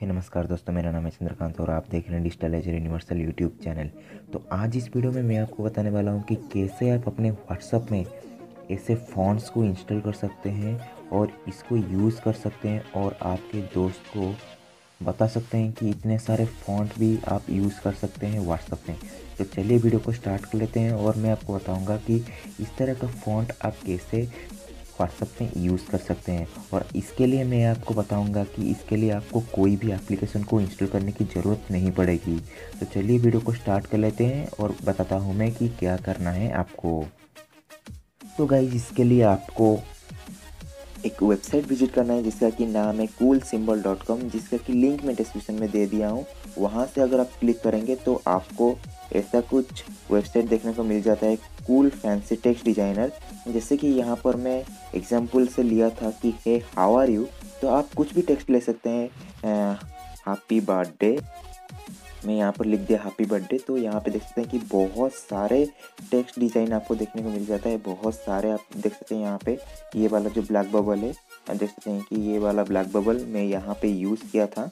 हे नमस्कार दोस्तों, मेरा नाम है चंद्रकांत और आप देख रहे हैं digital age universal YouTube channel. तो आज इस वीडियो में मैं आपको बताने वाला हूं कि कैसे आप अपने WhatsApp में ऐसे फ़ॉन्ट्स को इंस्टॉल कर सकते हैं और इसको यूज़ कर सकते हैं और आपके दोस्त को बता सकते हैं कि इतने सारे फ़ॉन्ट भी आप यूज़ कर सकते हैं WhatsApp में। तो चलिए वीडियो को स्टार्ट कर लेते हैं और मैं आपको बताऊँगा कि इस तरह का फ़ॉन्ट आप कैसे WhatsApp में यूज़ कर सकते हैं। और इसके लिए मैं आपको बताऊंगा कि इसके लिए आपको कोई भी एप्लीकेशन को इंस्टॉल करने की ज़रूरत नहीं पड़ेगी। तो चलिए वीडियो को स्टार्ट कर लेते हैं और बताता हूं मैं कि क्या करना है आपको। तो गाइज, इसके लिए आपको एक वेबसाइट विजिट करना है जिसका कि नाम है coolsymbol.com, जिसका कि लिंक मैं डिस्क्रिप्शन में दे दिया हूँ। वहाँ से अगर आप क्लिक करेंगे तो आपको ऐसा कुछ वेबसाइट देखने को मिल जाता है, कूल फैंसी टेक्स्ट डिज़ाइनर। जैसे कि यहाँ पर मैं एग्जांपल से लिया था कि हे हाउ आर यू, तो आप कुछ भी टेक्स्ट ले सकते हैं। हैप्पी बर्थडे, मैं यहाँ पर लिख दिया हैप्पी बर्थडे। तो यहाँ पे देख सकते हैं कि बहुत सारे टेक्स्ट डिज़ाइन आपको देखने को मिल जाता है, बहुत सारे। आप देख सकते हैं यहाँ पे ये वाला जो ब्लैक बबल है, आप देख सकते हैं कि ये वाला ब्लैक बबल मैं यहाँ पे यूज़ किया था,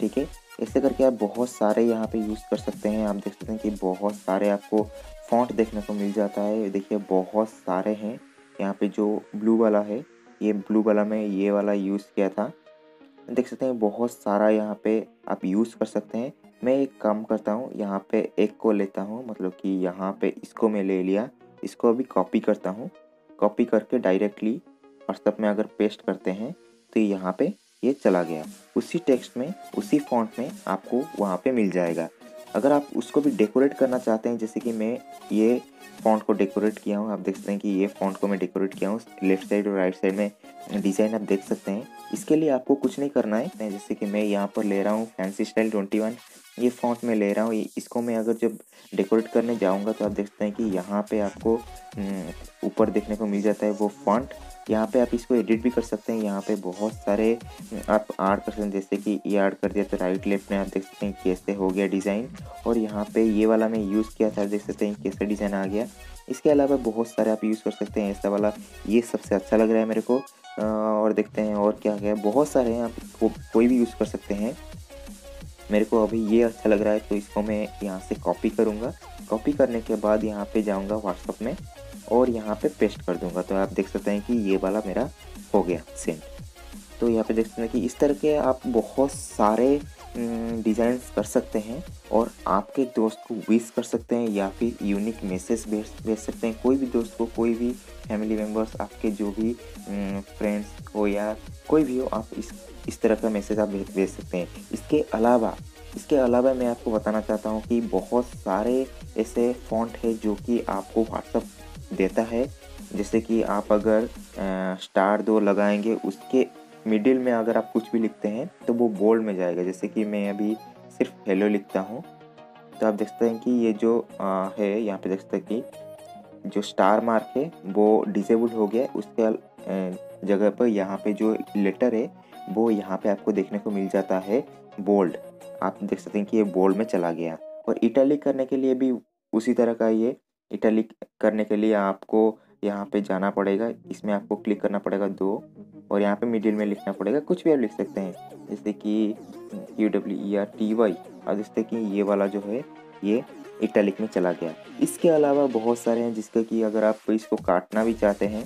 ठीक है। ऐसे करके आप बहुत सारे यहाँ पे यूज़ कर सकते हैं। आप देख सकते हैं कि बहुत सारे आपको फ़ॉन्ट देखने को मिल जाता है। देखिए बहुत सारे हैं। यहाँ पे जो ब्लू वाला है, ये ब्लू वाला मैं ये वाला यूज़ किया था। देख सकते हैं बहुत सारा यहाँ पे आप यूज़ कर सकते हैं। मैं एक काम करता हूँ, यहाँ पे एक को लेता हूँ, मतलब कि यहाँ पे इसको मैं ले लिया, इसको अभी कॉपी करता हूँ। कॉपी करके डायरेक्टली WhatsApp में अगर पेस्ट करते हैं तो यहाँ पे ये चला गया। उसी टेक्स्ट में, उसी फॉन्ट में आपको वहाँ पे मिल जाएगा। अगर आप उसको भी डेकोरेट करना चाहते हैं, जैसे कि मैं ये फॉन्ट को डेकोरेट किया हूँ। आप देख सकते हैं कि ये फॉन्ट को मैं डेकोरेट किया हूँ। लेफ्ट साइड और राइट साइड में डिज़ाइन आप देख सकते हैं। इसके लिए आपको कुछ नहीं करना है। जैसे कि मैं यहाँ पर ले रहा हूँ फैंसी स्टाइल 21, ये फॉन्ट में ले रहा हूँ। इसको मैं अगर जब डेकोरेट करने जाऊँगा तो आप देख सकते हैं कि यहाँ पर आपको ऊपर देखने को मिल जाता है वो फॉन्ट। यहाँ पे आप इसको एडिट भी कर सकते हैं। यहाँ पे बहुत सारे आप ऐड कर सकते हैं, जैसे कि ये ऐड कर दिया तो राइट लेफ्ट में आप देख सकते हैं कैसे हो गया डिज़ाइन। और यहाँ पे ये वाला मैं यूज़ किया था, देख सकते हैं कैसे डिज़ाइन आ गया। इसके अलावा बहुत सारे आप यूज़ कर सकते हैं। ऐसा वाला ये सबसे अच्छा लग रहा है मेरे को। और देखते हैं और क्या क्या है, बहुत सारे हैं, आप कोई भी यूज़ कर सकते हैं। मेरे को अभी ये अच्छा लग रहा है तो इसको मैं यहाँ से कॉपी करूँगा। कॉपी करने के बाद यहाँ पर जाऊँगा WhatsApp में और यहाँ पे पेस्ट कर दूंगा। तो आप देख सकते हैं कि ये वाला मेरा हो गया सेंड। तो यहाँ पे देख सकते हैं कि इस तरह के आप बहुत सारे डिज़ाइंस कर सकते हैं और आपके दोस्त को विश कर सकते हैं या फिर यूनिक मैसेज भेज सकते हैं। कोई भी दोस्त को, कोई भी फैमिली मेम्बर्स, आपके जो भी फ्रेंड्स हो या कोई भी हो, आप इस तरह का मैसेज आप भेज सकते हैं। इसके अलावा मैं आपको बताना चाहता हूँ कि बहुत सारे ऐसे फॉन्ट है जो कि आपको WhatsApp देता है। जैसे कि आप अगर *2 लगाएंगे, उसके मिडिल में अगर आप कुछ भी लिखते हैं तो वो बोल्ड में जाएगा। जैसे कि मैं अभी सिर्फ हेलो लिखता हूँ तो आप देख सकते हैं कि ये जो है, यहाँ पे देख सकते हैं कि जो स्टार मार्क है वो डिसेबल हो गया। उसके जगह पर यहाँ पे जो लेटर है वो यहाँ पे आपको देखने को मिल जाता है बोल्ड। आप देख सकते हैं कि ये बोल्ड में चला गया। और इटैलिक करने के लिए भी उसी तरह का, ये इटैलिक करने के लिए आपको यहाँ पे जाना पड़ेगा, इसमें आपको क्लिक करना पड़ेगा 2 और यहाँ पे मिडिल में लिखना पड़ेगा। कुछ भी आप लिख सकते हैं, जैसे कि QWERTY। और जैसे कि ये वाला जो है ये इटैलिक में चला गया। इसके अलावा बहुत सारे हैं जिसके कि अगर आप इसको काटना भी चाहते हैं,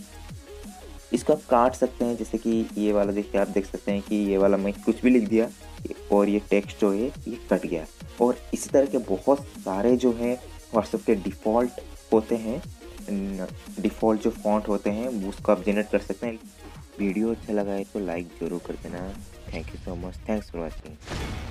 इसको आप काट सकते हैं। जैसे कि ये वाला देखिए, आप देख सकते हैं कि ये वाला मैं कुछ भी लिख दिया और ये टेक्स्ट जो है ये कट गया। और इसी तरह के बहुत सारे जो हैं WhatsApp के डिफ़ॉल्ट होते हैं, डिफ़ॉल्ट जो फॉन्ट होते हैं उसको आप जनरेट कर सकते हैं। वीडियो अच्छा लगा है तो लाइक ज़रूर कर देना। Thank you so much, thanks for watching.